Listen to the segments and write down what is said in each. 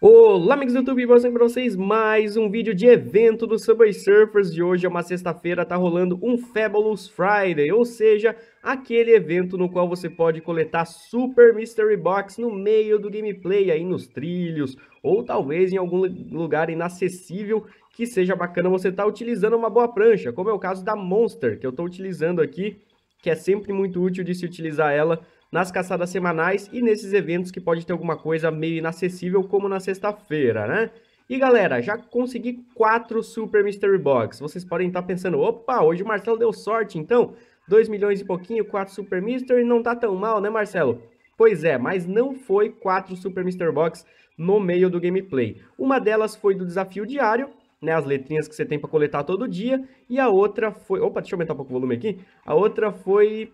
Olá, amigos do YouTube, boa noite pra vocês, mais um vídeo de evento do Subway Surfers. De hoje é uma sexta-feira, tá rolando um Fabulous Friday, ou seja, aquele evento no qual você pode coletar Super Mystery Box no meio do gameplay, aí nos trilhos, ou talvez em algum lugar inacessível, que seja bacana você tá utilizando uma boa prancha, como é o caso da Monster, que eu tô utilizando aqui, que é sempre muito útil de se utilizar ela nas caçadas semanais e nesses eventos que pode ter alguma coisa meio inacessível, como na sexta-feira, né? E galera, já consegui 4 Super Mystery Box. Vocês podem estar pensando, opa, hoje o Marcelo deu sorte, então 2 milhões e pouquinho, 4 Super Mystery, não tá tão mal, né, Marcelo? Pois é, mas não foi 4 Super Mystery Box no meio do gameplay. Uma delas foi do desafio diário, né, as letrinhas que você tem para coletar todo dia, e a outra foi... Opa, deixa eu aumentar um pouco o volume aqui. A outra foi...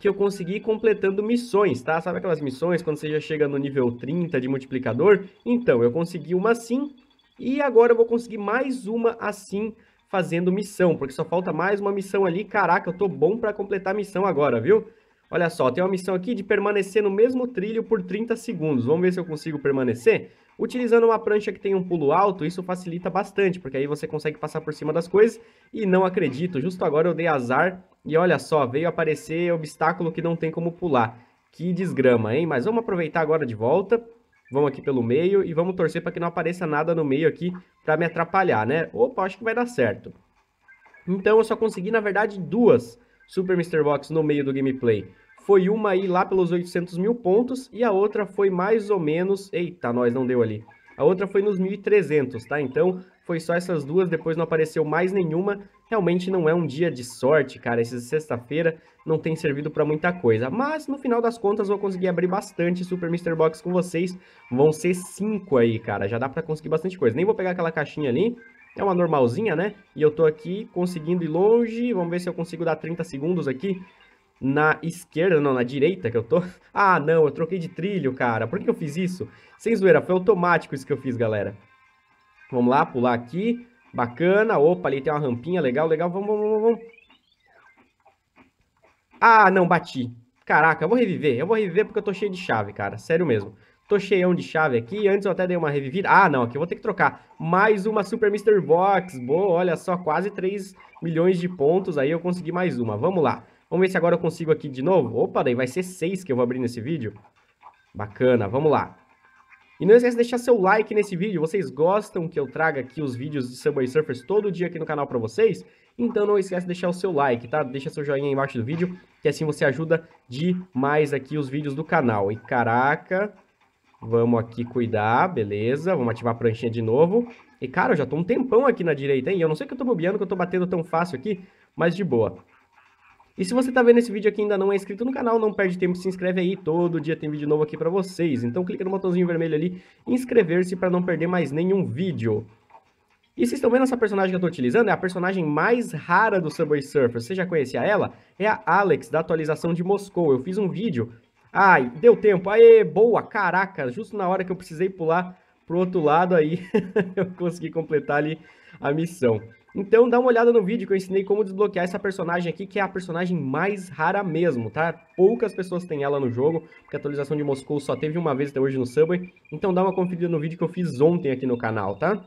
que eu consegui completando missões, tá? Sabe aquelas missões quando você já chega no nível 30 de multiplicador? Então, eu consegui uma assim, e agora eu vou conseguir mais uma assim, fazendo missão, porque só falta mais uma missão ali. Caraca, eu tô bom pra completar a missão agora, viu? Olha só, tem uma missão aqui de permanecer no mesmo trilho por 30 segundos. Vamos ver se eu consigo permanecer. Utilizando uma prancha que tem um pulo alto, isso facilita bastante, porque aí você consegue passar por cima das coisas. E não acredito, justo agora eu dei azar. E olha só, veio aparecer obstáculo que não tem como pular. Que desgrama, hein? Mas vamos aproveitar agora de volta. Vamos aqui pelo meio e vamos torcer para que não apareça nada no meio aqui para me atrapalhar, né? Opa, acho que vai dar certo. Então eu só consegui, na verdade, 2 Super Mystery Box no meio do gameplay. Foi uma aí lá pelos 800 mil pontos e a outra foi mais ou menos... Eita, nós não deu ali. A outra foi nos 1.300, tá? Então foi só essas duas, depois não apareceu mais nenhuma. Realmente não é um dia de sorte, cara. Essa sexta-feira não tem servido pra muita coisa. Mas no final das contas vou conseguir abrir bastante Super Mystery Box com vocês. Vão ser 5 aí, cara. Já dá pra conseguir bastante coisa. Nem vou pegar aquela caixinha ali. É uma normalzinha, né? E eu tô aqui conseguindo ir longe. Vamos ver se eu consigo dar 30 segundos aqui. Na esquerda, não, na direita que eu tô. Ah, não, eu troquei de trilho, cara. Por que eu fiz isso? Sem zoeira, foi automático isso que eu fiz, galera. Vamos lá, pular aqui. Bacana. Opa, ali tem uma rampinha, legal, legal. Vamos. Ah, não, bati. Caraca, eu vou reviver porque eu tô cheio de chave, cara. Sério mesmo. Tô cheião de chave aqui. Antes eu até dei uma revivida. Ah, não, aqui eu vou ter que trocar. Mais uma Super Mystery Box. Boa, olha só, quase 3 milhões de pontos. Aí eu consegui mais uma. Vamos lá. Vamos ver se agora eu consigo aqui de novo. Opa, daí vai ser 6 que eu vou abrir nesse vídeo. Bacana, vamos lá. E não esquece de deixar seu like nesse vídeo. Vocês gostam que eu traga aqui os vídeos de Subway Surfers todo dia aqui no canal pra vocês? Então não esquece de deixar o seu like, tá? Deixa seu joinha aí embaixo do vídeo, que assim você ajuda demais aqui os vídeos do canal. E caraca, vamos aqui cuidar, beleza. Vamos ativar a pranchinha de novo. E cara, eu já tô um tempão aqui na direita, hein? Eu não sei que eu tô bobeando, que eu tô batendo tão fácil aqui, mas de boa. E se você tá vendo esse vídeo aqui e ainda não é inscrito no canal, não perde tempo, se inscreve aí, todo dia tem vídeo novo aqui pra vocês. Então clica no botãozinho vermelho ali, inscrever-se pra não perder mais nenhum vídeo. E vocês estão vendo essa personagem que eu tô utilizando? É a personagem mais rara do Subway Surfers, você já conhecia ela? É a Alex, da atualização de Moscou, eu fiz um vídeo. Ai, deu tempo, aê, boa, caraca, justo na hora que eu precisei pular pro outro lado aí, eu consegui completar ali a missão. Então dá uma olhada no vídeo que eu ensinei como desbloquear essa personagem aqui, que é a personagem mais rara mesmo, tá? Poucas pessoas têm ela no jogo, porque a atualização de Moscou só teve uma vez até hoje no Subway. Então dá uma conferida no vídeo que eu fiz ontem aqui no canal, tá?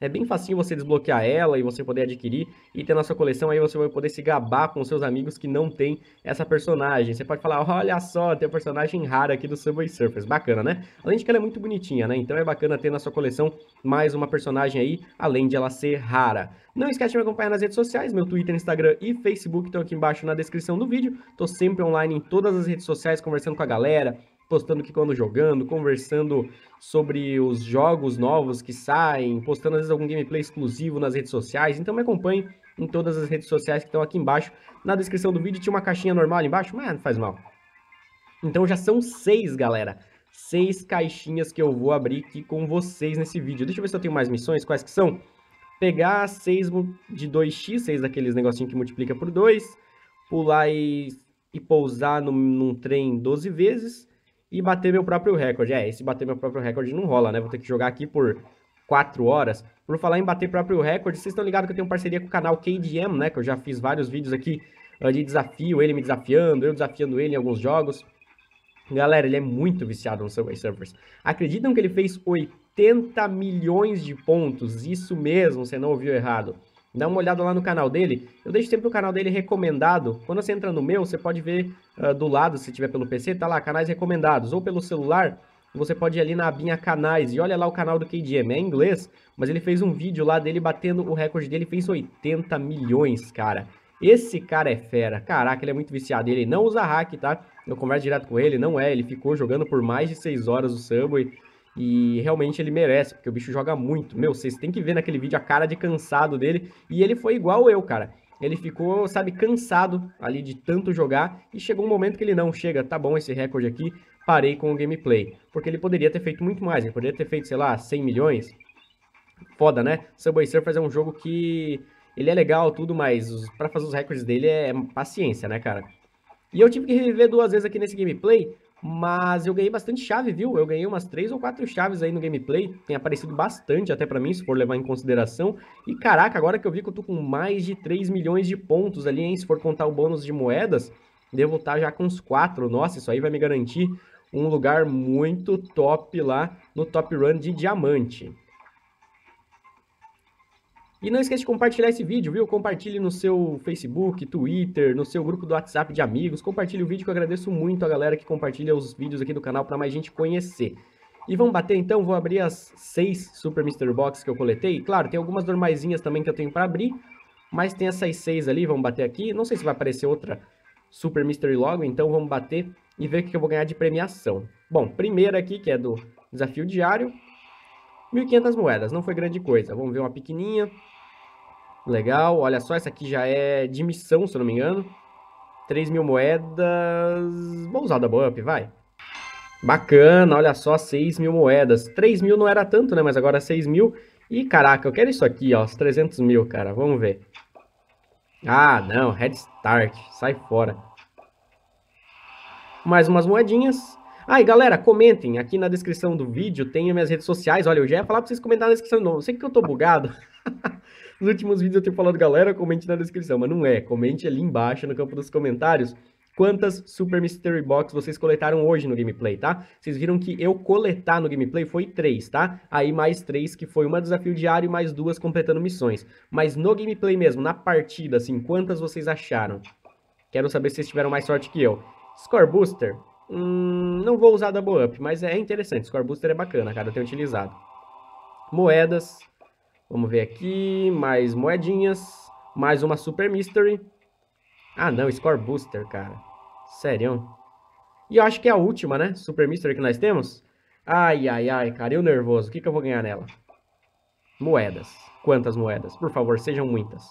É bem facinho você desbloquear ela e você poder adquirir e ter na sua coleção. Aí você vai poder se gabar com seus amigos que não tem essa personagem. Você pode falar, olha só, tem uma personagem rara aqui do Subway Surfers. Bacana, né? Além de que ela é muito bonitinha, né? Então é bacana ter na sua coleção mais uma personagem aí, além de ela ser rara. Não esquece de me acompanhar nas redes sociais. Meu Twitter, Instagram e Facebook estão aqui embaixo na descrição do vídeo. Tô sempre online em todas as redes sociais, conversando com a galera, postando o que eu ando jogando, conversando sobre os jogos novos que saem, postando às vezes algum gameplay exclusivo nas redes sociais. Então me acompanhe em todas as redes sociais que estão aqui embaixo. Na descrição do vídeo tinha uma caixinha normal ali embaixo, mas não faz mal. Então já são 6, galera. 6 caixinhas que eu vou abrir aqui com vocês nesse vídeo. Deixa eu ver se eu tenho mais missões, quais que são. Pegar 6 de 2x, 6 daqueles negocinhos que multiplica por 2. Pular e pousar num trem 12 vezes. E bater meu próprio recorde. É, esse bater meu próprio recorde não rola, né? Vou ter que jogar aqui por 4 horas. Por falar em bater próprio recorde, vocês estão ligados que eu tenho parceria com o canal KDM, né? Que eu já fiz vários vídeos aqui de desafio, ele me desafiando, eu desafiando ele em alguns jogos. Galera, ele é muito viciado no Subway Surfers. Acreditam que ele fez 80 milhões de pontos? Isso mesmo, você não ouviu errado. Dá uma olhada lá no canal dele. Eu deixo sempre o canal dele recomendado. Quando você entra no meu, você pode ver do lado, se tiver pelo PC, tá lá, canais recomendados. Ou pelo celular, você pode ir ali na abinha canais e olha lá o canal do KDM. É em inglês, mas ele fez um vídeo lá dele batendo o recorde dele. Fez 80 milhões, cara. Esse cara é fera. Caraca, ele é muito viciado. Ele não usa hack, tá? Eu converso direto com ele. Não é, ele ficou jogando por mais de 6 horas o Subway. E realmente ele merece, porque o bicho joga muito. Meu, vocês têm que ver naquele vídeo a cara de cansado dele. E ele foi igual eu, cara. Ele ficou, sabe, cansado ali de tanto jogar. E chegou um momento que ele não chega. Tá bom esse recorde aqui, parei com o gameplay. Porque ele poderia ter feito muito mais. Ele poderia ter feito, sei lá, 100 milhões. Foda, né? Subway Surfers é um jogo que... ele é legal, tudo, mas pra fazer os recordes dele é paciência, né, cara? E eu tive que reviver 2 vezes aqui nesse gameplay... mas eu ganhei bastante chave, viu? Eu ganhei umas 3 ou 4 chaves aí no gameplay. Tem aparecido bastante até pra mim, se for levar em consideração. E caraca, agora que eu vi que eu tô com mais de 3 milhões de pontos ali, hein? Se for contar o bônus de moedas, devo estar já com uns 4. Nossa, isso aí vai me garantir um lugar muito top lá no Top Run de diamante. E não esquece de compartilhar esse vídeo, viu? Compartilhe no seu Facebook, Twitter, no seu grupo do WhatsApp de amigos. Compartilhe o vídeo, que eu agradeço muito a galera que compartilha os vídeos aqui do canal para mais gente conhecer. E vamos bater então, vou abrir as 6 Super Mystery Box que eu coletei. Claro, tem algumas normaisinhas também que eu tenho para abrir, mas tem essas 6 ali, vamos bater aqui. Não sei se vai aparecer outra Super Mystery logo, então vamos bater e ver o que eu vou ganhar de premiação. Bom, primeira aqui, que é do desafio diário. 1.500 moedas, não foi grande coisa. Vamos ver uma pequenininha. Legal, olha só, essa aqui já é de missão, se eu não me engano. 3.000 moedas... vou usar o double up, vai. Bacana, olha só, 6.000 moedas. 3.000 não era tanto, né, mas agora 6.000. E caraca, eu quero isso aqui, ó, os 300.000, cara, vamos ver. Ah, não, head start, sai fora. Mais umas moedinhas. Ah, e galera, comentem, aqui na descrição do vídeo tem as minhas redes sociais. Olha, eu já ia falar pra vocês comentarem na descrição, não, eu sei que eu tô bugado. Nos últimos vídeos eu tenho falado, galera, comente na descrição, mas não é, comente ali embaixo no campo dos comentários quantas Super Mystery Box vocês coletaram hoje no gameplay, tá? Vocês viram que eu coletar no gameplay foi 3, tá? Aí mais 3 que foi uma desafio diário e mais 2 completando missões. Mas no gameplay mesmo, na partida, assim, quantas vocês acharam? Quero saber se vocês tiveram mais sorte que eu. Score Booster... não vou usar double up, mas é interessante. Score Booster é bacana, cara, eu tenho utilizado. Moedas. Vamos ver aqui, mais moedinhas. Mais uma Super Mystery. Ah não, Score Booster, cara. Sério. E eu acho que é a última, né, Super Mystery que nós temos. Ai, ai, ai, cara, eu nervoso. O que que eu vou ganhar nela? Moedas, quantas moedas? Por favor, sejam muitas.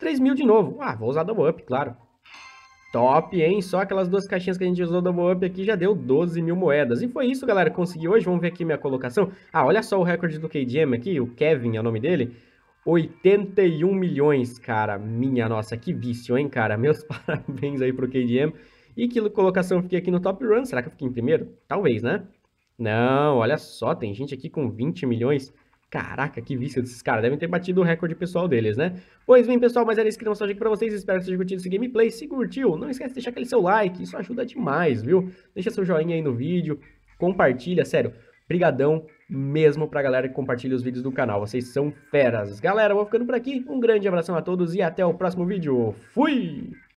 3.000 de novo, ah, vou usar double up, claro. Top, hein? Só aquelas 2 caixinhas que a gente usou do double up aqui já deu 12.000 moedas. E foi isso, galera, que consegui hoje. Vamos ver aqui minha colocação. Ah, olha só o recorde do KGM aqui, o Kevin é o nome dele. 81 milhões, cara. Minha nossa, que vício, hein, cara? Meus parabéns aí pro KGM. E que colocação eu fiquei aqui no Top Run? Será que eu fiquei em primeiro? Talvez, né? Não, olha só, tem gente aqui com 20 milhões. Caraca, que vício desses caras, devem ter batido o recorde pessoal deles, né? Pois bem, pessoal, mas era isso que eu aqui pra vocês, espero que vocês tenham curtido esse gameplay. Se curtiu, não esquece de deixar aquele seu like, isso ajuda demais, viu? Deixa seu joinha aí no vídeo, compartilha, sério, brigadão mesmo pra galera que compartilha os vídeos do canal, vocês são feras. Galera, vou ficando por aqui, um grande abração a todos e até o próximo vídeo, fui!